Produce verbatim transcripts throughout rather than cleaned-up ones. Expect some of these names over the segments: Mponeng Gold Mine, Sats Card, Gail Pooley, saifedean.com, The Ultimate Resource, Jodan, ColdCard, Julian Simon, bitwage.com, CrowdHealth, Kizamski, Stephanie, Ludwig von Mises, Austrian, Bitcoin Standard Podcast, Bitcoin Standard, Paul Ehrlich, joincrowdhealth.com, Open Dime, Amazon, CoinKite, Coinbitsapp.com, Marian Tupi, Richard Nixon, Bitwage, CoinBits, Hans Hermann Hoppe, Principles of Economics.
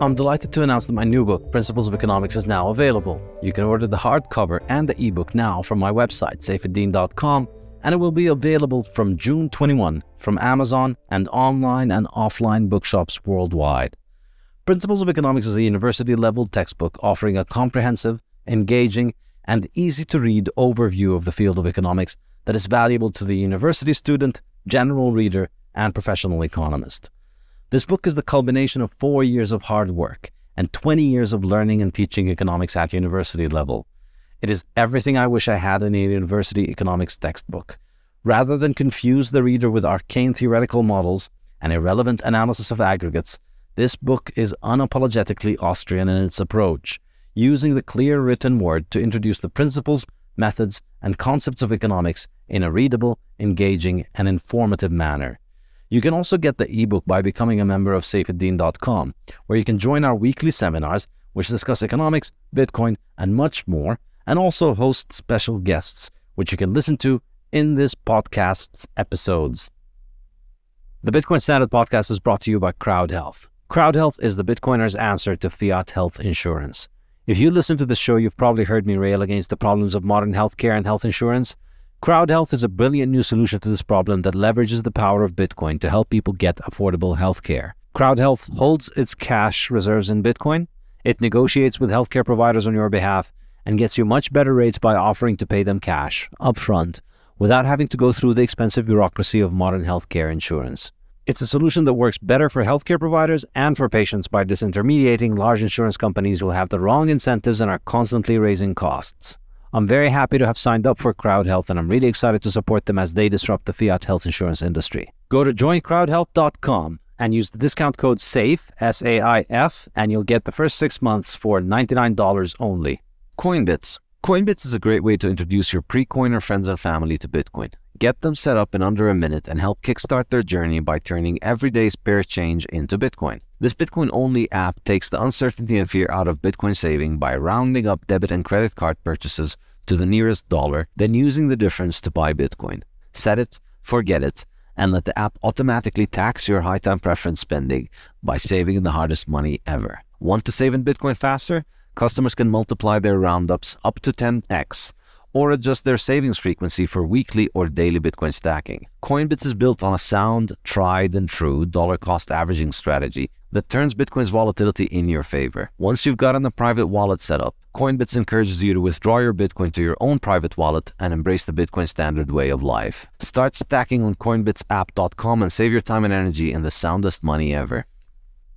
I'm delighted to announce that my new book, Principles of Economics, is now available. You can order the hardcover and the ebook now from my website, saifedean dot com, and it will be available from June twenty-first from Amazon and online and offline bookshops worldwide. Principles of Economics is a university-level textbook offering a comprehensive, engaging, and easy-to-read overview of the field of economics that is valuable to the university student, general reader, and professional economist. This book is the culmination of four years of hard work and twenty years of learning and teaching economics at university level. It is everything I wish I had in a university economics textbook. Rather than confuse the reader with arcane theoretical models and irrelevant analysis of aggregates, this book is unapologetically Austrian in its approach, using the clear written word to introduce the principles, methods, and concepts of economics in a readable, engaging, and informative manner. You can also get the ebook by becoming a member of saifedean dot com, where you can join our weekly seminars, which discuss economics, Bitcoin, and much more, and also host special guests, which you can listen to in this podcast's episodes. The Bitcoin Standard Podcast is brought to you by CrowdHealth. CrowdHealth is the Bitcoiner's answer to fiat health insurance. If you listen to this show, you've probably heard me rail against the problems of modern healthcare and health insurance. CrowdHealth is a brilliant new solution to this problem that leverages the power of Bitcoin to help people get affordable healthcare. CrowdHealth holds its cash reserves in Bitcoin. It negotiates with healthcare providers on your behalf and gets you much better rates by offering to pay them cash, upfront, without having to go through the expensive bureaucracy of modern healthcare insurance. It's a solution that works better for healthcare providers and for patients by disintermediating large insurance companies who have the wrong incentives and are constantly raising costs. I'm very happy to have signed up for CrowdHealth, and I'm really excited to support them as they disrupt the fiat health insurance industry. Go to join crowd health dot com and use the discount code SAIF, S A I F, and you'll get the first six months for ninety-nine dollars only. CoinBits. CoinBits is a great way to introduce your pre-coiner friends and family to Bitcoin. Get them set up in under a minute and help kickstart their journey by turning everyday spare change into Bitcoin. This Bitcoin-only app takes the uncertainty and fear out of Bitcoin saving by rounding up debit and credit card purchases to the nearest dollar, then using the difference to buy Bitcoin. Set it, forget it, and let the app automatically tax your high-time preference spending by saving in the hardest money ever. Want to save in Bitcoin faster? Customers can multiply their roundups up to ten X. Or adjust their savings frequency for weekly or daily Bitcoin stacking. CoinBits is built on a sound, tried and true dollar cost averaging strategy that turns Bitcoin's volatility in your favor. Once you've gotten a private wallet set up, CoinBits encourages you to withdraw your Bitcoin to your own private wallet and embrace the Bitcoin Standard way of life. Start stacking on coin bits app dot com and save your time and energy in the soundest money ever.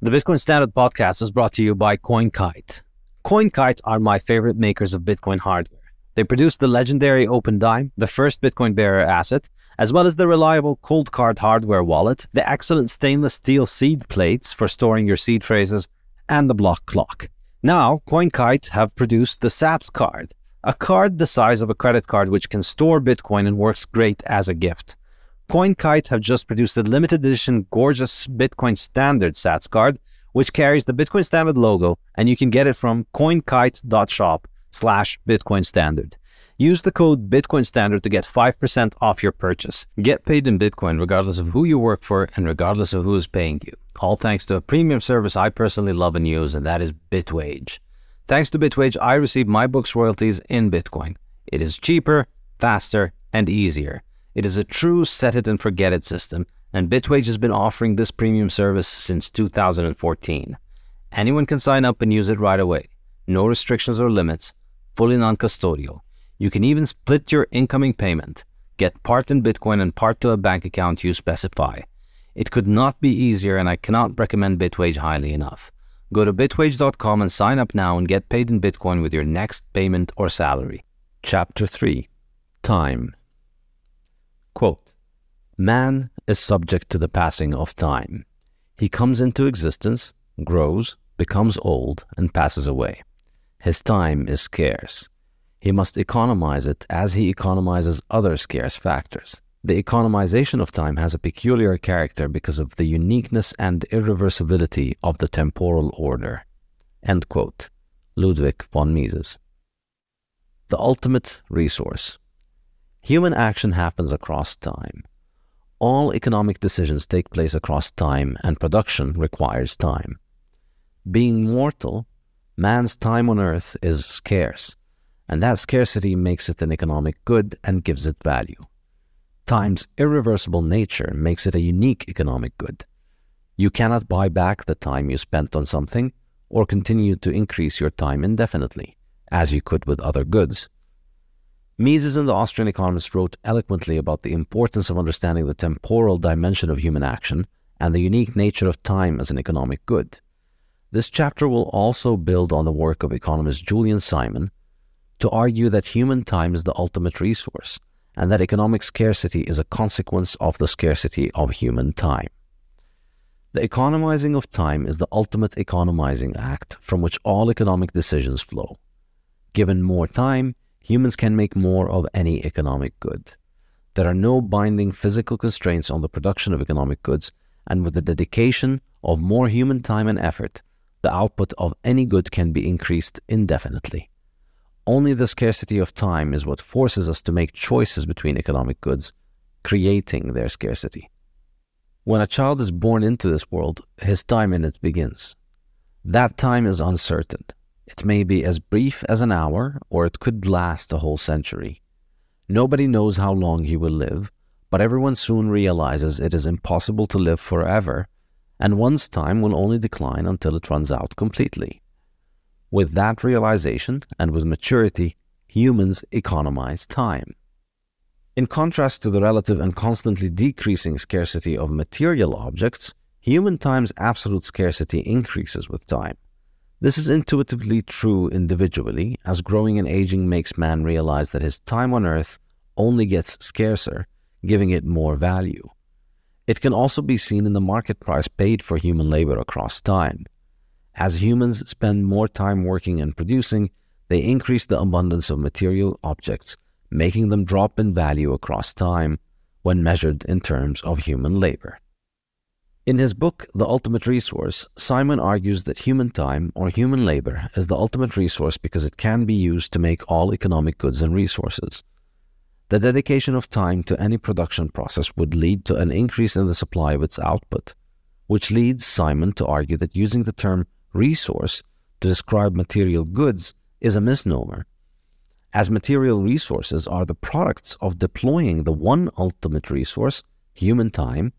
The Bitcoin Standard Podcast is brought to you by CoinKite. CoinKite are my favorite makers of Bitcoin hardware. They produced the legendary Open Dime, the first Bitcoin bearer asset, as well as the reliable ColdCard hardware wallet, the excellent stainless steel seed plates for storing your seed phrases, and the block clock. Now, CoinKite have produced the Sats Card, a card the size of a credit card which can store Bitcoin and works great as a gift. CoinKite have just produced a limited edition gorgeous Bitcoin Standard Sats Card, which carries the Bitcoin Standard logo, and you can get it from coin kite dot shop. slash Bitcoin Standard. Use the code Bitcoin Standard to get five percent off your purchase. Get paid in Bitcoin regardless of who you work for and regardless of who is paying you. All thanks to a premium service I personally love and use, and that is Bitwage. Thanks to Bitwage, I receive my books royalties in Bitcoin. It is cheaper, faster, and easier. It is a true set it and forget it system, and Bitwage has been offering this premium service since two thousand fourteen. Anyone can sign up and use it right away. No restrictions or limits. Fully non-custodial. You can even split your incoming payment. Get part in Bitcoin and part to a bank account you specify. It could not be easier, and I cannot recommend Bitwage highly enough. Go to bitwage dot com and sign up now and get paid in Bitcoin with your next payment or salary. Chapter three. Time. Quote, "Man is subject to the passing of time. He comes into existence, grows, becomes old, and passes away. His time is scarce. He must economize it as he economizes other scarce factors. The economization of time has a peculiar character because of the uniqueness and irreversibility of the temporal order." End quote. Ludwig von Mises. The Ultimate Resource. Human action happens across time. All economic decisions take place across time, and production requires time. being mortal, man's time on earth is scarce, and that scarcity makes it an economic good and gives it value. Time's irreversible nature makes it a unique economic good. You cannot buy back the time you spent on something or continue to increase your time indefinitely, as you could with other goods. Mises and the Austrian economist wrote eloquently about the importance of understanding the temporal dimension of human action and the unique nature of time as an economic good. This chapter will also build on the work of economist Julian Simon to argue that human time is the ultimate resource and that economic scarcity is a consequence of the scarcity of human time. The economizing of time is the ultimate economizing act from which all economic decisions flow. Given more time, humans can make more of any economic good. There are no binding physical constraints on the production of economic goods, and with the dedication of more human time and effort, the output of any good can be increased indefinitely. Only the scarcity of time is what forces us to make choices between economic goods, creating their scarcity. When a child is born into this world, his time in it begins. That time is uncertain. It may be as brief as an hour, or it could last a whole century. Nobody knows how long he will live, but everyone soon realizes it is impossible to live forever, and one's time will only decline until it runs out completely. With that realization, and with maturity, humans economize time. In contrast to the relative and constantly decreasing scarcity of material objects, human time's absolute scarcity increases with time. This is intuitively true individually, as growing and aging makes man realize that his time on earth only gets scarcer, giving it more value. It can also be seen in the market price paid for human labor across time. As humans spend more time working and producing, they increase the abundance of material objects, making them drop in value across time when measured in terms of human labor. In his book, The Ultimate Resource, Simon argues that human time, or human labor, is the ultimate resource because it can be used to make all economic goods and resources. The dedication of time to any production process would lead to an increase in the supply of its output, which leads Simon to argue that using the term resource to describe material goods is a misnomer, as material resources are the products of deploying the one ultimate resource, human time,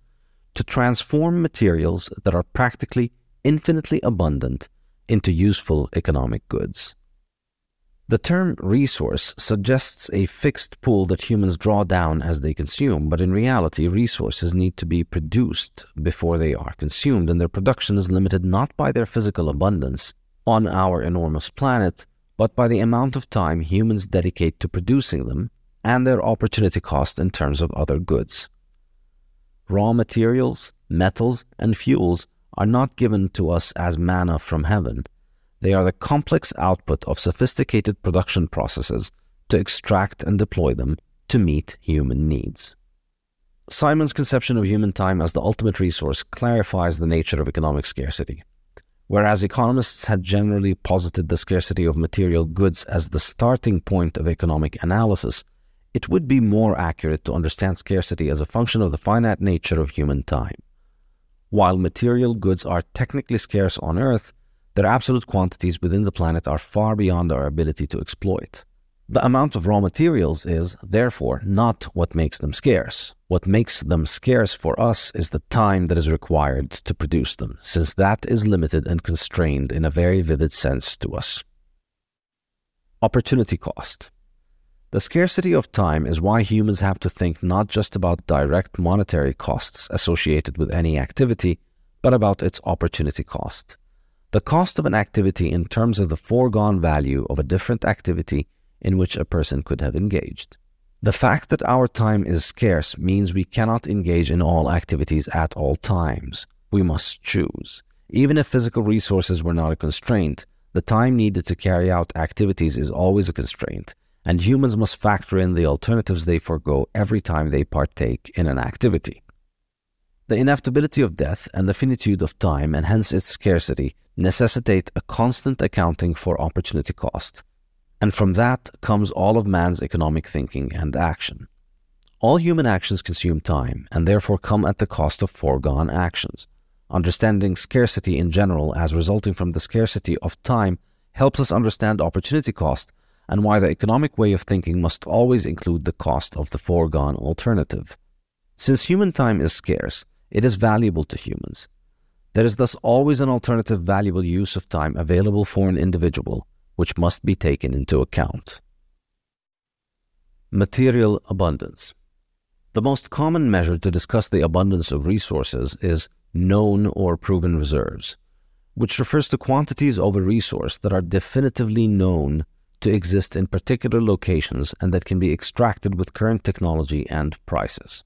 to transform materials that are practically infinitely abundant into useful economic goods. The term resource suggests a fixed pool that humans draw down as they consume, but in reality, resources need to be produced before they are consumed, and their production is limited not by their physical abundance on our enormous planet, but by the amount of time humans dedicate to producing them and their opportunity cost in terms of other goods. Raw materials, metals, and fuels are not given to us as manna from heaven. They are the complex output of sophisticated production processes to extract and deploy them to meet human needs. Simon's conception of human time as the ultimate resource clarifies the nature of economic scarcity. Whereas economists had generally posited the scarcity of material goods as the starting point of economic analysis, it would be more accurate to understand scarcity as a function of the finite nature of human time. While material goods are technically scarce on Earth, their absolute quantities within the planet are far beyond our ability to exploit. The amount of raw materials is, therefore, not what makes them scarce. What makes them scarce for us is the time that is required to produce them, since that is limited and constrained in a very vivid sense to us. Opportunity cost. The scarcity of time is why humans have to think not just about direct monetary costs associated with any activity, but about its opportunity cost. The cost of an activity in terms of the foregone value of a different activity in which a person could have engaged. The fact that our time is scarce means we cannot engage in all activities at all times. We must choose. Even if physical resources were not a constraint, the time needed to carry out activities is always a constraint, and humans must factor in the alternatives they forego every time they partake in an activity. The inevitability of death and the finitude of time, and hence its scarcity, necessitate a constant accounting for opportunity cost, and from that comes all of man's economic thinking and action. All human actions consume time, and therefore come at the cost of foregone actions. Understanding scarcity in general as resulting from the scarcity of time helps us understand opportunity cost and why the economic way of thinking must always include the cost of the foregone alternative. Since human time is scarce, it is valuable to humans. There is thus always an alternative valuable use of time available for an individual, which must be taken into account. Material abundance. The most common measure to discuss the abundance of resources is known or proven reserves, which refers to quantities of a resource that are definitively known to exist in particular locations and that can be extracted with current technology and prices.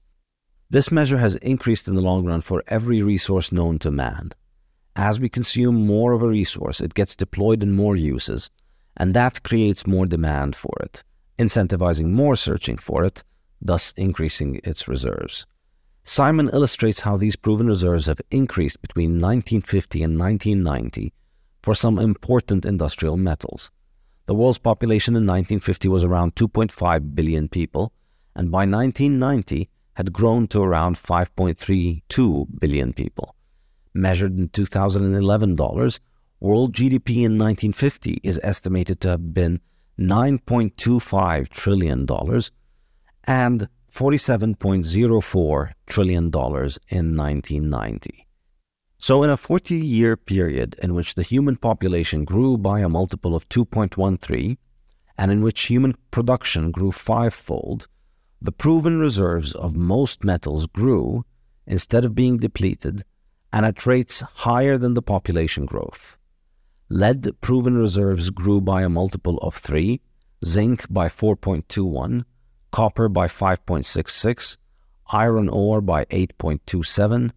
This measure has increased in the long run for every resource known to man. As we consume more of a resource, it gets deployed in more uses, and that creates more demand for it, incentivizing more searching for it, thus increasing its reserves. Simon illustrates how these proven reserves have increased between nineteen fifty and nineteen ninety for some important industrial metals. The world's population in nineteen fifty was around two point five billion people, and by nineteen ninety, had grown to around five point three two billion people. Measured in two thousand eleven dollars, world G D P in nineteen fifty is estimated to have been nine point two five trillion dollars and forty-seven point zero four trillion dollars in nineteen ninety. So in a forty-year period in which the human population grew by a multiple of two point one three and in which human production grew fivefold, the proven reserves of most metals grew instead of being depleted and at rates higher than the population growth. Lead proven reserves grew by a multiple of three, zinc by four point two one, copper by five point six six, iron ore by eight point two seven,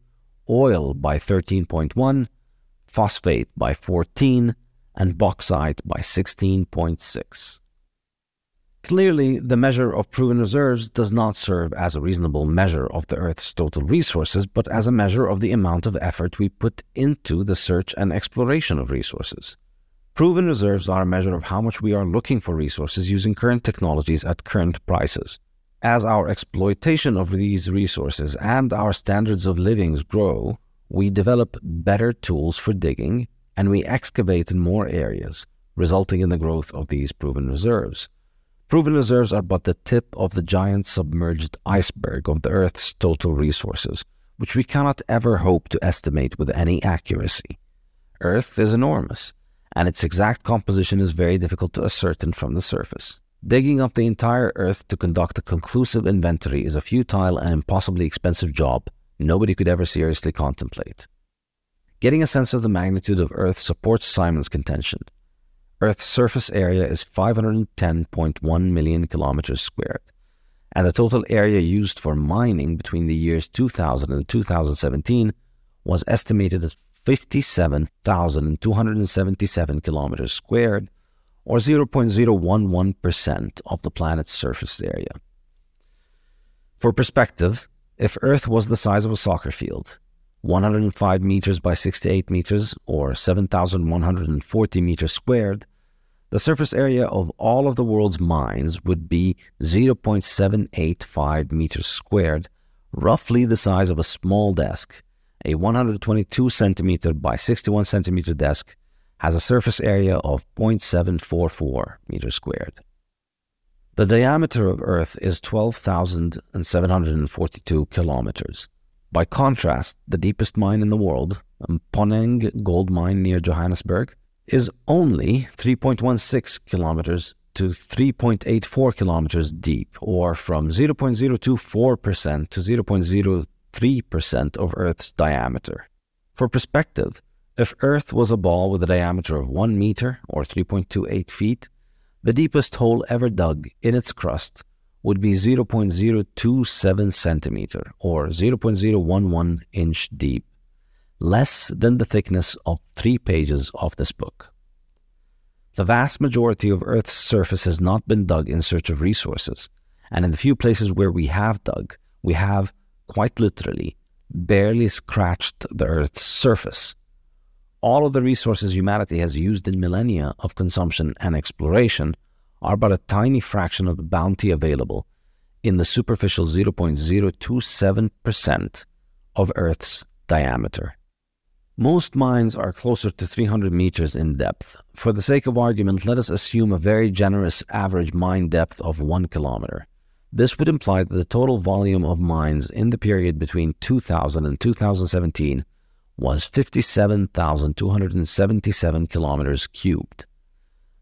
oil by thirteen point one, phosphate by fourteen, and bauxite by sixteen point six. Clearly, the measure of proven reserves does not serve as a reasonable measure of the Earth's total resources, but as a measure of the amount of effort we put into the search and exploration of resources. Proven reserves are a measure of how much we are looking for resources using current technologies at current prices. As our exploitation of these resources and our standards of living grow, we develop better tools for digging, and we excavate in more areas, resulting in the growth of these proven reserves. Proven reserves are but the tip of the giant submerged iceberg of the Earth's total resources, which we cannot ever hope to estimate with any accuracy. Earth is enormous, and its exact composition is very difficult to ascertain from the surface. Digging up the entire Earth to conduct a conclusive inventory is a futile and impossibly expensive job nobody could ever seriously contemplate. Getting a sense of the magnitude of Earth supports Simon's contention. Earth's surface area is five hundred ten point one million kilometers squared, and the total area used for mining between the years two thousand and two thousand seventeen was estimated at fifty-seven thousand two hundred seventy-seven kilometers squared, or zero point zero one one percent of the planet's surface area. For perspective, if Earth was the size of a soccer field, one hundred five meters by sixty-eight meters, or seven thousand one hundred forty meters squared, the surface area of all of the world's mines would be zero point seven eight five meters squared, roughly the size of a small desk. A one hundred twenty-two centimeter by sixty-one centimeter desk has a surface area of zero point seven four four meters squared. The diameter of Earth is twelve thousand seven hundred forty-two kilometers. By contrast, the deepest mine in the world, Mponeng Gold Mine near Johannesburg, is only three point one six kilometers to three point eight four kilometers deep, or from zero point zero two four percent to zero point zero three percent of Earth's diameter. For perspective, if Earth was a ball with a diameter of one meter, or three point two eight feet, the deepest hole ever dug in its crust would be zero point zero two seven centimeter, or zero point zero one one inch deep, less than the thickness of three pages of this book. The vast majority of Earth's surface has not been dug in search of resources, and in the few places where we have dug, we have, quite literally, barely scratched the Earth's surface. All of the resources humanity has used in millennia of consumption and exploration are but a tiny fraction of the bounty available in the superficial zero point zero two seven percent of Earth's diameter. Most mines are closer to three hundred meters in depth. For the sake of argument, let us assume a very generous average mine depth of one kilometer. This would imply that the total volume of mines in the period between two thousand and two thousand seventeen was fifty-seven thousand two hundred seventy-seven kilometers cubed.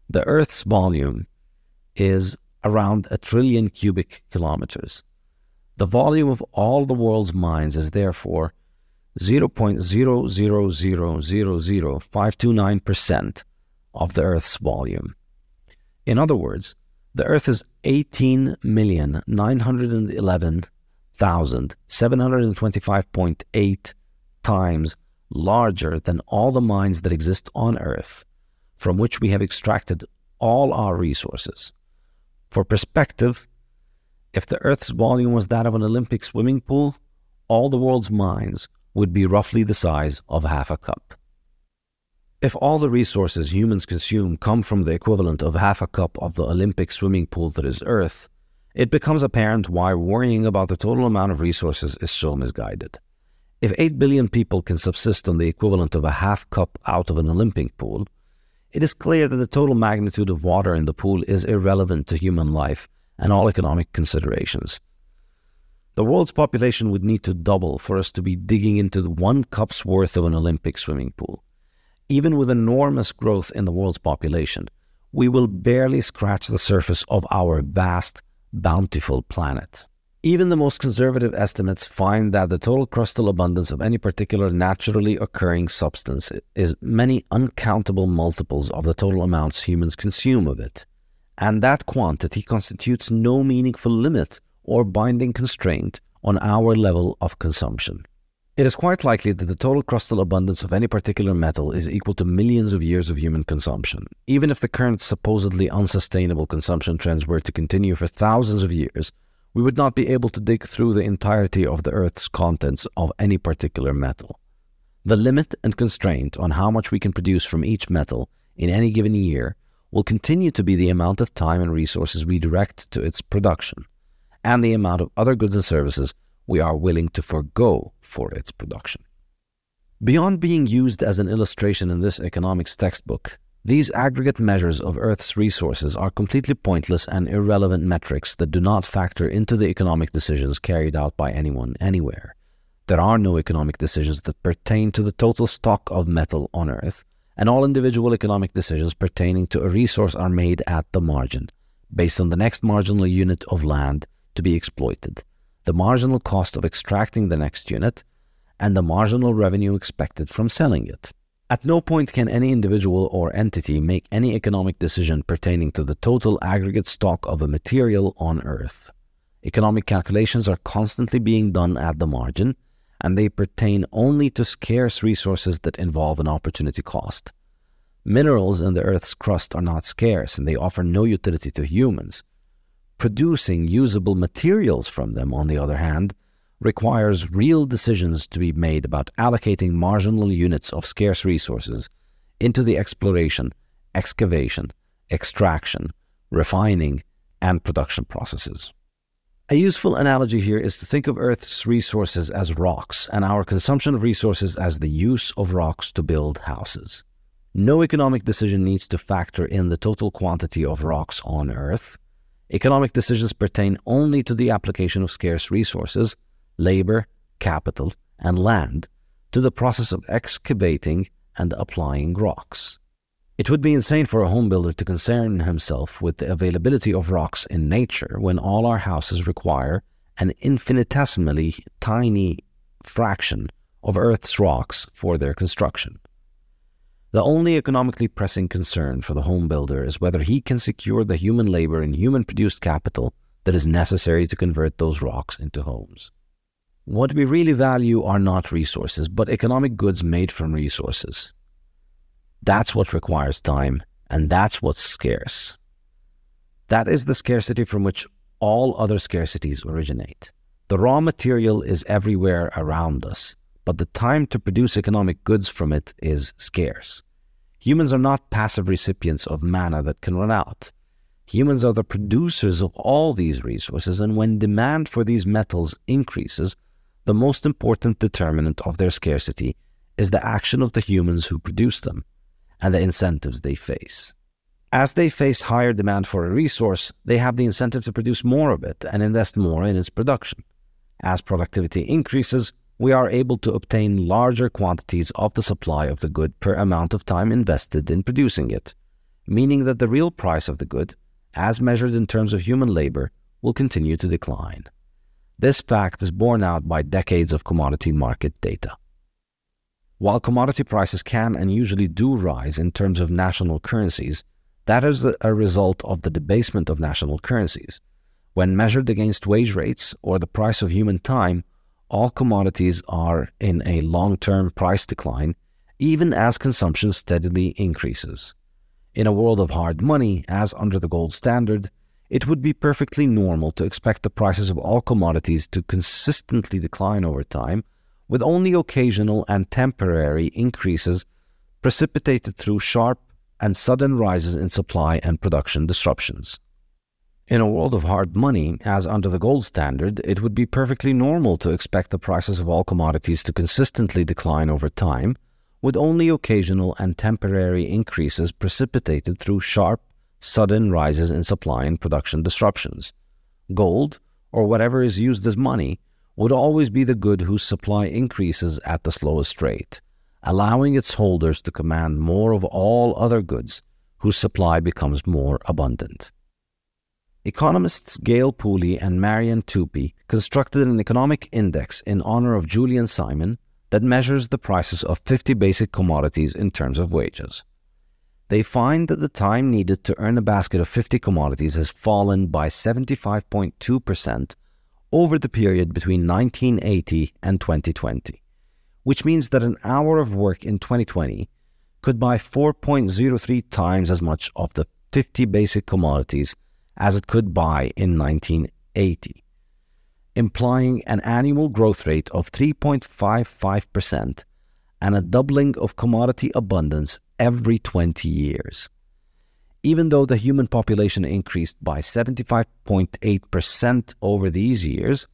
The Earth's volume is around a trillion cubic kilometers. The volume of all the world's mines is therefore zero point zero zero zero zero zero five two nine percent of the Earth's volume. In other words, the Earth is eighteen million nine hundred eleven thousand seven hundred twenty-five point eight times larger than all the mines that exist on Earth, from which we have extracted all our resources. For perspective, if the Earth's volume was that of an Olympic swimming pool, all the world's mines would be roughly the size of half a cup. If all the resources humans consume come from the equivalent of half a cup of the Olympic swimming pool that is Earth, it becomes apparent why worrying about the total amount of resources is so misguided. If eight billion people can subsist on the equivalent of a half cup out of an Olympic pool, it is clear that the total magnitude of water in the pool is irrelevant to human life and all economic considerations. The world's population would need to double for us to be digging into the one cup's worth of an Olympic swimming pool. Even with enormous growth in the world's population, we will barely scratch the surface of our vast, bountiful planet. Even the most conservative estimates find that the total crustal abundance of any particular naturally occurring substance is many uncountable multiples of the total amounts humans consume of it, and that quantity constitutes no meaningful limit or binding constraint on our level of consumption. It is quite likely that the total crustal abundance of any particular metal is equal to millions of years of human consumption. Even if the current supposedly unsustainable consumption trends were to continue for thousands of years, we would not be able to dig through the entirety of the Earth's contents of any particular metal. The limit and constraint on how much we can produce from each metal in any given year will continue to be the amount of time and resources we direct to its production, and the amount of other goods and services we are willing to forgo for its production. Beyond being used as an illustration in this economics textbook, these aggregate measures of Earth's resources are completely pointless and irrelevant metrics that do not factor into the economic decisions carried out by anyone anywhere. There are no economic decisions that pertain to the total stock of metal on Earth, and all individual economic decisions pertaining to a resource are made at the margin, based on the next marginal unit of land to be exploited, the marginal cost of extracting the next unit, and the marginal revenue expected from selling it. At no point can any individual or entity make any economic decision pertaining to the total aggregate stock of a material on Earth. Economic calculations are constantly being done at the margin, and they pertain only to scarce resources that involve an opportunity cost. Minerals in the Earth's crust are not scarce, and they offer no utility to humans. Producing usable materials from them, on the other hand, requires real decisions to be made about allocating marginal units of scarce resources into the exploration, excavation, extraction, refining, and production processes. A useful analogy here is to think of Earth's resources as rocks and our consumption of resources as the use of rocks to build houses. No economic decision needs to factor in the total quantity of rocks on Earth. Economic decisions pertain only to the application of scarce resources, labor, capital, and land to the process of excavating and applying rocks. It would be insane for a homebuilder to concern himself with the availability of rocks in nature when all our houses require an infinitesimally tiny fraction of Earth's rocks for their construction. The only economically pressing concern for the homebuilder is whether he can secure the human labor and human-produced capital that is necessary to convert those rocks into homes. What we really value are not resources, but economic goods made from resources. That's what requires time, and that's what's scarce. That is the scarcity from which all other scarcities originate. The raw material is everywhere around us, but the time to produce economic goods from it is scarce. Humans are not passive recipients of manna that can run out. Humans are the producers of all these resources, and when demand for these metals increases, the most important determinant of their scarcity is the action of the humans who produce them and the incentives they face. As they face higher demand for a resource, they have the incentive to produce more of it and invest more in its production. As productivity increases, we are able to obtain larger quantities of the supply of the good per amount of time invested in producing it, meaning that the real price of the good, as measured in terms of human labor, will continue to decline. This fact is borne out by decades of commodity market data. While commodity prices can and usually do rise in terms of national currencies, that is a result of the debasement of national currencies. When measured against wage rates or the price of human time, all commodities are in a long-term price decline, even as consumption steadily increases. In a world of hard money, as under the gold standard, it would be perfectly normal to expect the prices of all commodities to consistently decline over time, with only occasional and temporary increases precipitated through sharp and sudden rises in supply and production disruptions. In a world of hard money, as under the gold standard, it would be perfectly normal to expect the prices of all commodities to consistently decline over time, with only occasional and temporary increases precipitated through sharp, sudden rises in supply and production disruptions. Gold, or whatever is used as money, would always be the good whose supply increases at the slowest rate, allowing its holders to command more of all other goods whose supply becomes more abundant. Economists Gail Pooley and Marian Tupi constructed an economic index in honor of Julian Simon that measures the prices of fifty basic commodities in terms of wages. They find that the time needed to earn a basket of fifty commodities has fallen by seventy-five point two percent over the period between nineteen eighty and twenty twenty, which means that an hour of work in twenty twenty could buy four point zero three times as much of the fifty basic commodities as it could buy in nineteen eighty, implying an annual growth rate of three point five five percent and a doubling of commodity abundance every twenty years. Even though the human population increased by seventy-five point eight percent over these years,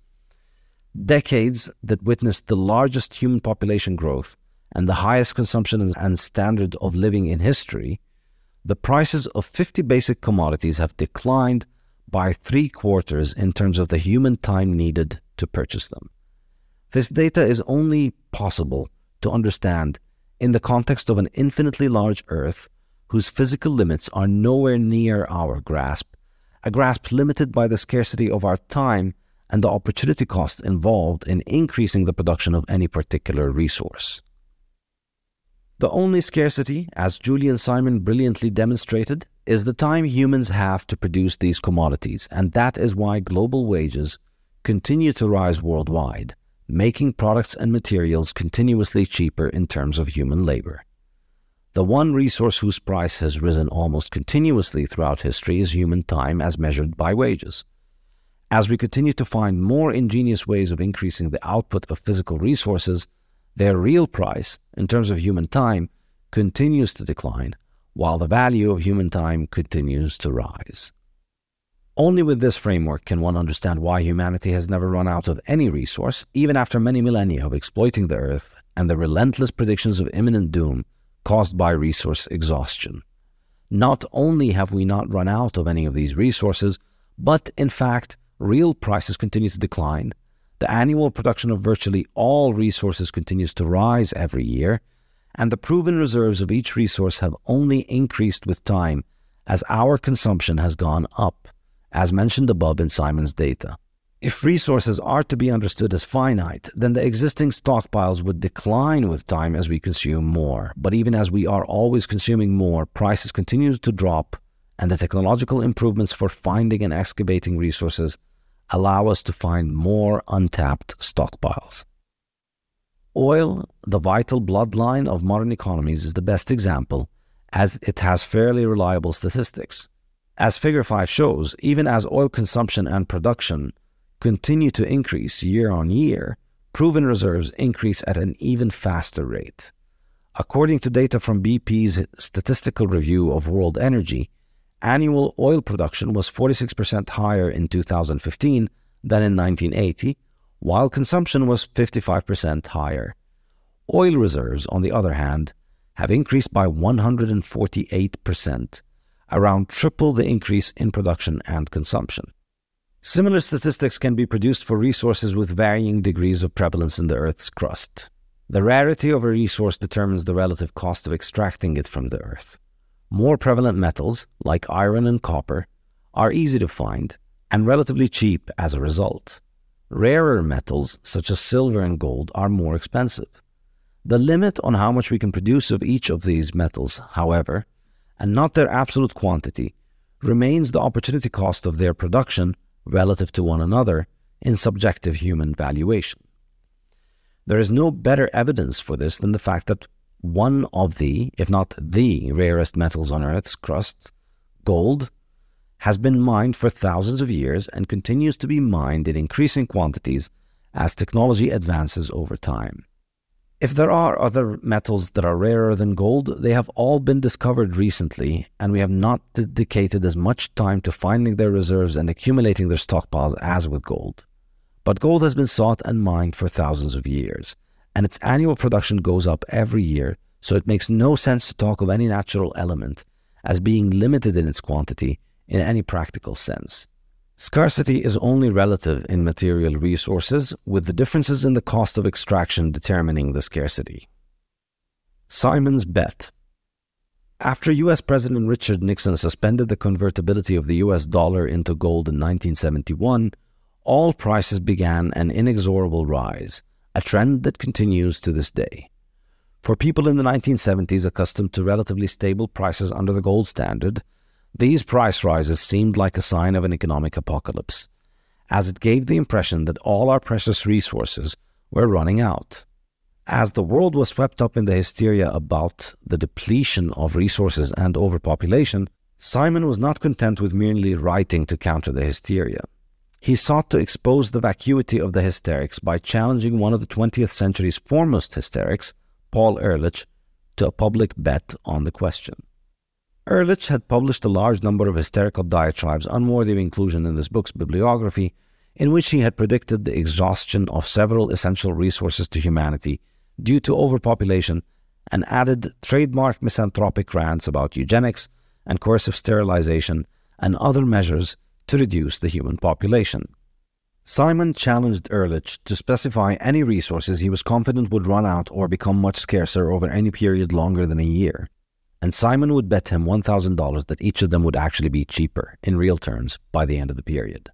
decades that witnessed the largest human population growth and the highest consumption and standard of living in history, the prices of fifty basic commodities have declined by three quarters in terms of the human time needed to purchase them. This data is only possible to understand in the context of an infinitely large Earth whose physical limits are nowhere near our grasp, a grasp limited by the scarcity of our time and the opportunity costs involved in increasing the production of any particular resource. The only scarcity, as Julian Simon brilliantly demonstrated, is the time humans have to produce these commodities, and that is why global wages continue to rise worldwide, making products and materials continuously cheaper in terms of human labor. The one resource whose price has risen almost continuously throughout history is human time as measured by wages. As we continue to find more ingenious ways of increasing the output of physical resources, their real price, in terms of human time, continues to decline, while the value of human time continues to rise. Only with this framework can one understand why humanity has never run out of any resource, even after many millennia of exploiting the Earth and the relentless predictions of imminent doom caused by resource exhaustion. Not only have we not run out of any of these resources, but in fact, real prices continue to decline. The annual production of virtually all resources continues to rise every year, and the proven reserves of each resource have only increased with time as our consumption has gone up, as mentioned above in Simon's data. If resources are to be understood as finite, then the existing stockpiles would decline with time as we consume more. But even as we are always consuming more, prices continue to drop, and the technological improvements for finding and excavating resources allow us to find more untapped stockpiles. Oil, the vital bloodline of modern economies, is the best example, as it has fairly reliable statistics. As Figure five shows, even as oil consumption and production continue to increase year on year, proven reserves increase at an even faster rate. According to data from B P's Statistical Review of World Energy, annual oil production was forty-six percent higher in two thousand fifteen than in nineteen eighty, while consumption was fifty-five percent higher. Oil reserves, on the other hand, have increased by one hundred forty-eight percent, around triple the increase in production and consumption. Similar statistics can be produced for resources with varying degrees of prevalence in the Earth's crust. The rarity of a resource determines the relative cost of extracting it from the Earth. More prevalent metals, like iron and copper, are easy to find and relatively cheap as a result. Rarer metals, such as silver and gold, are more expensive. The limit on how much we can produce of each of these metals, however, and not their absolute quantity, remains the opportunity cost of their production relative to one another in subjective human valuation. There is no better evidence for this than the fact that one of the, if not the, rarest metals on Earth's crust, gold, has been mined for thousands of years and continues to be mined in increasing quantities as technology advances over time. If there are other metals that are rarer than gold, they have all been discovered recently, and we have not dedicated as much time to finding their reserves and accumulating their stockpiles as with gold. But gold has been sought and mined for thousands of years, and its annual production goes up every year, so it makes no sense to talk of any natural element as being limited in its quantity in any practical sense. Scarcity is only relative in material resources, with the differences in the cost of extraction determining the scarcity. Simon's bet. After U S President Richard Nixon suspended the convertibility of the U S dollar into gold in nineteen seventy-one, all prices began an inexorable rise, a trend that continues to this day. For people in the nineteen seventies accustomed to relatively stable prices under the gold standard, these price rises seemed like a sign of an economic apocalypse, as it gave the impression that all our precious resources were running out. As the world was swept up in the hysteria about the depletion of resources and overpopulation, Simon was not content with merely writing to counter the hysteria. He sought to expose the vacuity of the hysterics by challenging one of the twentieth century's foremost hysterics, Paul Ehrlich, to a public bet on the question. Ehrlich had published a large number of hysterical diatribes unworthy of inclusion in this book's bibliography, in which he had predicted the exhaustion of several essential resources to humanity due to overpopulation, and added trademark misanthropic rants about eugenics and coercive sterilization and other measures to reduce the human population. Simon challenged Ehrlich to specify any resources he was confident would run out or become much scarcer over any period longer than a year, and Simon would bet him one thousand dollars that each of them would actually be cheaper, in real terms, by the end of the period.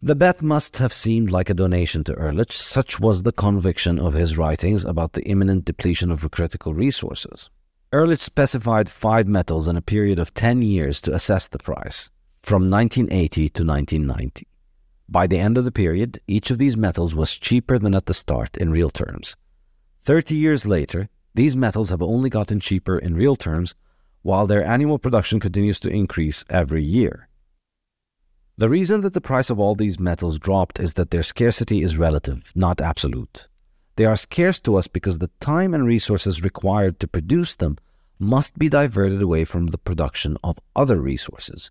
The bet must have seemed like a donation to Ehrlich, such was the conviction of his writings about the imminent depletion of critical resources. Ehrlich specified five metals in a period of ten years to assess the price, from nineteen eighty to nineteen ninety. By the end of the period, each of these metals was cheaper than at the start, in real terms. thirty years later, these metals have only gotten cheaper in real terms, while their annual production continues to increase every year. The reason that the price of all these metals dropped is that their scarcity is relative, not absolute. They are scarce to us because the time and resources required to produce them must be diverted away from the production of other resources.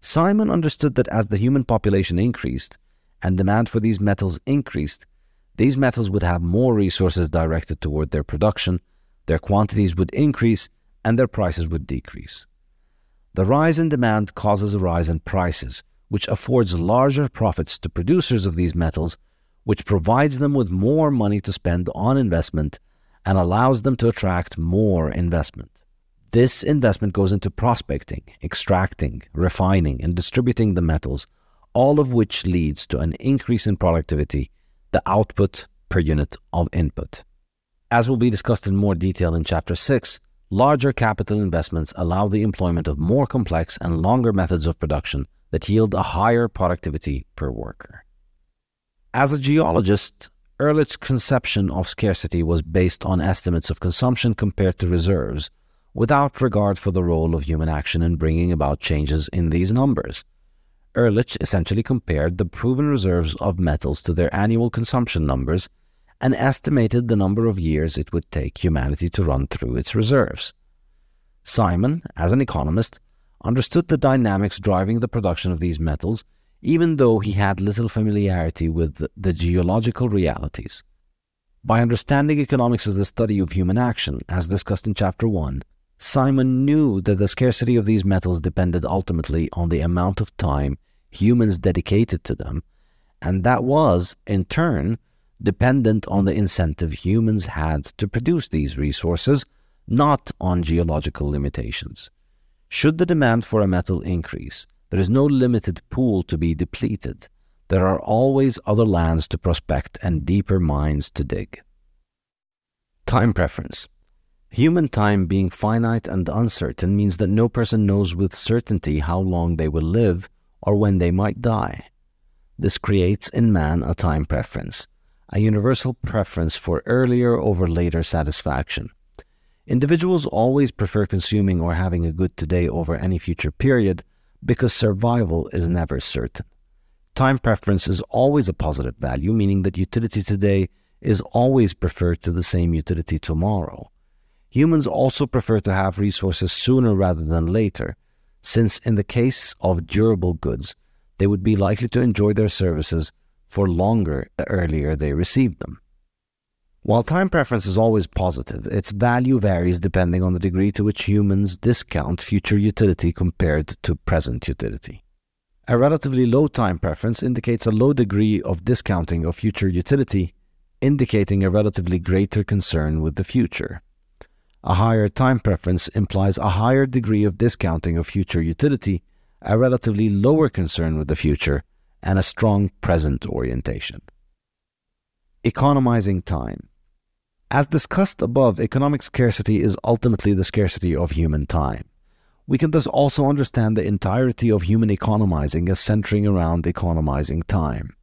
Simon understood that as the human population increased and demand for these metals increased, these metals would have more resources directed toward their production, their quantities would increase, and their prices would decrease. The rise in demand causes a rise in prices, which affords larger profits to producers of these metals, which provides them with more money to spend on investment and allows them to attract more investment. This investment goes into prospecting, extracting, refining, and distributing the metals, all of which leads to an increase in productivity, the output per unit of input. As will be discussed in more detail in Chapter six, larger capital investments allow the employment of more complex and longer methods of production that yield a higher productivity per worker. As a geologist, Ehrlich's conception of scarcity was based on estimates of consumption compared to reserves, without regard for the role of human action in bringing about changes in these numbers. Ehrlich essentially compared the proven reserves of metals to their annual consumption numbers and estimated the number of years it would take humanity to run through its reserves. Simon, as an economist, understood the dynamics driving the production of these metals, even though he had little familiarity with the geological realities. By understanding economics as the study of human action, as discussed in Chapter one, Simon knew that the scarcity of these metals depended ultimately on the amount of time humans dedicated to them, and that was, in turn, dependent on the incentive humans had to produce these resources, not on geological limitations. Should the demand for a metal increase, there is no limited pool to be depleted. There are always other lands to prospect and deeper mines to dig. Time preference. Human time being finite and uncertain means that no person knows with certainty how long they will live or when they might die. This creates in man a time preference, a universal preference for earlier over later satisfaction. Individuals always prefer consuming or having a good today over any future period because survival is never certain. Time preference is always a positive value, meaning that utility today is always preferred to the same utility tomorrow. Humans also prefer to have resources sooner rather than later, since in the case of durable goods, they would be likely to enjoy their services for longer the earlier they received them. While time preference is always positive, its value varies depending on the degree to which humans discount future utility compared to present utility. A relatively low time preference indicates a low degree of discounting of future utility, indicating a relatively greater concern with the future. A higher time preference implies a higher degree of discounting of future utility, a relatively lower concern with the future, and a strong present orientation. Economizing time. As discussed above, economic scarcity is ultimately the scarcity of human time. We can thus also understand the entirety of human economizing as centering around economizing time.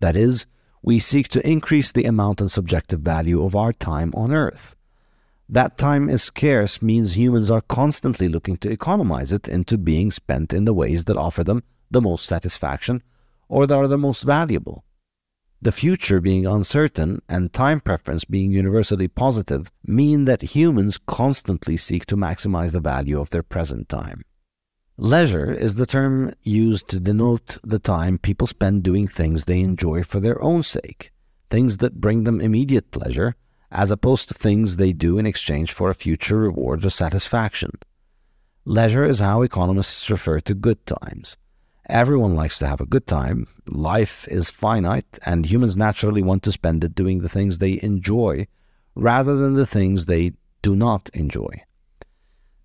That is, we seek to increase the amount and subjective value of our time on Earth. That time is scarce means humans are constantly looking to economize it into being spent in the ways that offer them the most satisfaction or that are the most valuable. The future being uncertain and time preference being universally positive mean that humans constantly seek to maximize the value of their present time. Leisure is the term used to denote the time people spend doing things they enjoy for their own sake, things that bring them immediate pleasure, as opposed to things they do in exchange for a future reward or satisfaction. Leisure is how economists refer to good times. Everyone likes to have a good time. Life is finite, and humans naturally want to spend it doing the things they enjoy rather than the things they do not enjoy.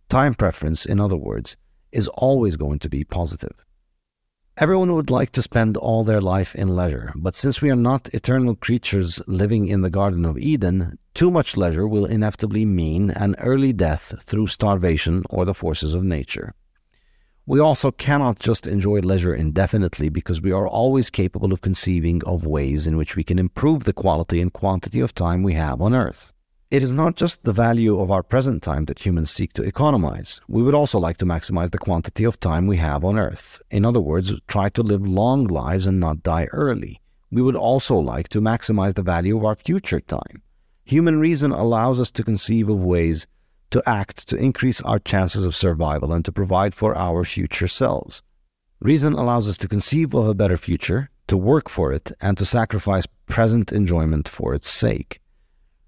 Time preference, in other words, is always going to be positive. Everyone would like to spend all their life in leisure, but since we are not eternal creatures living in the Garden of Eden, too much leisure will inevitably mean an early death through starvation or the forces of nature. We also cannot just enjoy leisure indefinitely because we are always capable of conceiving of ways in which we can improve the quality and quantity of time we have on Earth. It is not just the value of our present time that humans seek to economize. We would also like to maximize the quantity of time we have on Earth. In other words, try to live long lives and not die early. We would also like to maximize the value of our future time. Human reason allows us to conceive of ways to act to increase our chances of survival and to provide for our future selves. Reason allows us to conceive of a better future, to work for it, and to sacrifice present enjoyment for its sake.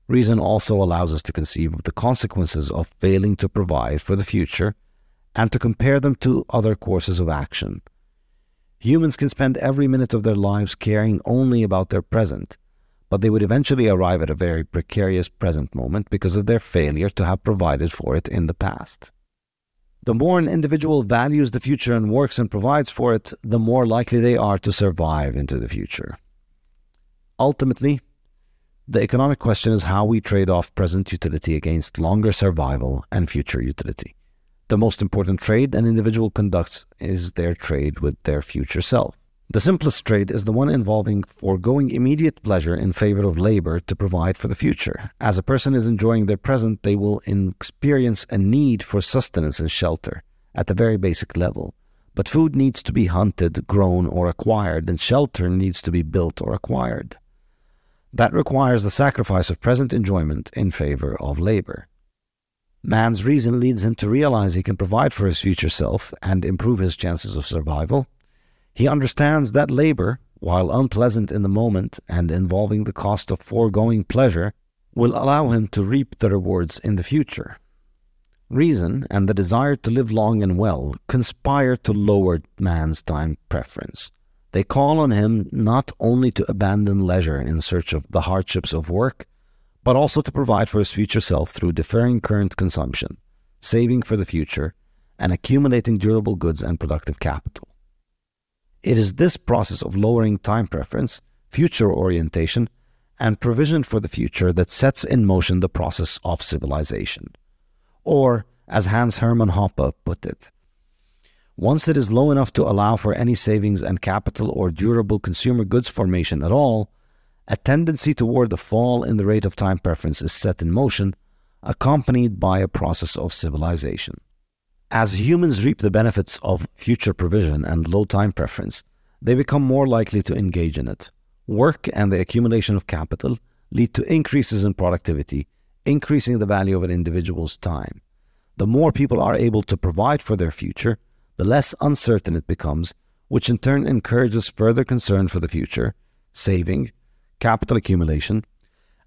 Reason also allows us to conceive of the consequences of failing to provide for the future and to compare them to other courses of action. Humans can spend every minute of their lives caring only about their present, but they would eventually arrive at a very precarious present moment because of their failure to have provided for it in the past. The more an individual values the future and works and provides for it, the more likely they are to survive into the future. Ultimately, the economic question is how we trade off present utility against longer survival and future utility. The most important trade an individual conducts is their trade with their future self. The simplest trade is the one involving foregoing immediate pleasure in favor of labor to provide for the future. As a person is enjoying their present, they will experience a need for sustenance and shelter at the very basic level. But food needs to be hunted, grown, or acquired, and shelter needs to be built or acquired. That requires the sacrifice of present enjoyment in favor of labor. Man's reason leads him to realize he can provide for his future self and improve his chances of survival. He understands that labor, while unpleasant in the moment and involving the cost of foregoing pleasure, will allow him to reap the rewards in the future. Reason and the desire to live long and well conspire to lower man's time preference. They call on him not only to abandon leisure in search of the hardships of work, but also to provide for his future self through deferring current consumption, saving for the future, and accumulating durable goods and productive capital. It is this process of lowering time preference, future orientation, and provision for the future that sets in motion the process of civilization. Or, as Hans Hermann Hoppe put it, once it is low enough to allow for any savings and capital or durable consumer goods formation at all, a tendency toward a fall in the rate of time preference is set in motion, accompanied by a process of civilization. As humans reap the benefits of future provision and low time preference, they become more likely to engage in it. Work and the accumulation of capital lead to increases in productivity, increasing the value of an individual's time. The more people are able to provide for their future, the less uncertain it becomes, which in turn encourages further concern for the future, saving, capital accumulation,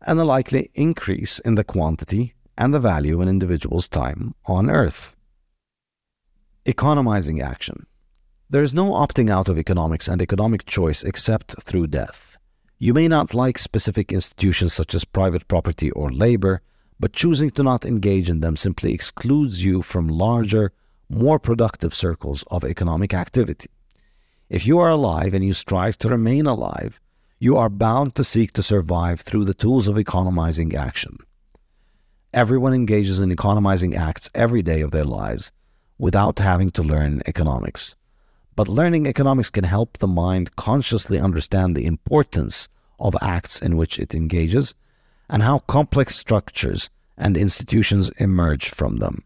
and a likely increase in the quantity and the value of an individual's time on Earth. Economizing action. There is no opting out of economics and economic choice except through death. You may not like specific institutions such as private property or labor, but choosing to not engage in them simply excludes you from larger, more productive circles of economic activity. If you are alive and you strive to remain alive, you are bound to seek to survive through the tools of economizing action. Everyone engages in economizing acts every day of their lives without having to learn economics. But learning economics can help the mind consciously understand the importance of acts in which it engages and how complex structures and institutions emerge from them.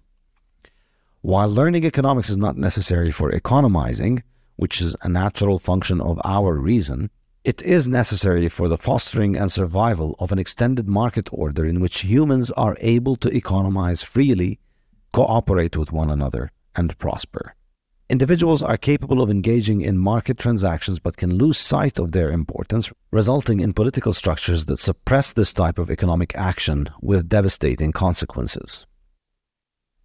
While learning economics is not necessary for economizing, which is a natural function of our reason, it is necessary for the fostering and survival of an extended market order in which humans are able to economize freely, cooperate with one another, and prosper. Individuals are capable of engaging in market transactions but can lose sight of their importance, resulting in political structures that suppress this type of economic action with devastating consequences.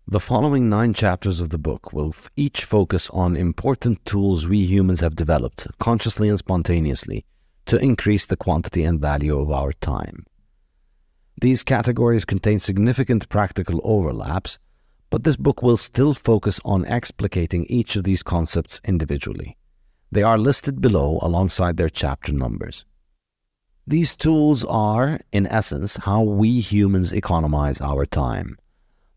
The following nine chapters of the book will each focus on important tools we humans have developed, consciously and spontaneously, to increase the quantity and value of our time. These categories contain significant practical overlaps, but this book will still focus on explicating each of these concepts individually. They are listed below alongside their chapter numbers. These tools are, in essence, how we humans economize our time.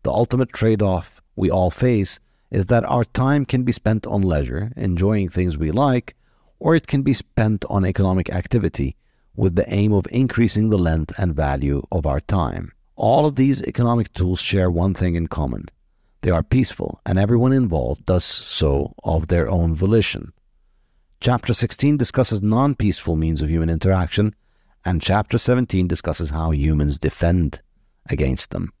The ultimate trade-off we all face is that our time can be spent on leisure, enjoying things we like, or it can be spent on economic activity with the aim of increasing the length and value of our time. All of these economic tools share one thing in common. They are peaceful, and everyone involved does so of their own volition. Chapter sixteen discusses non-peaceful means of human interaction, and Chapter seventeen discusses how humans defend against them.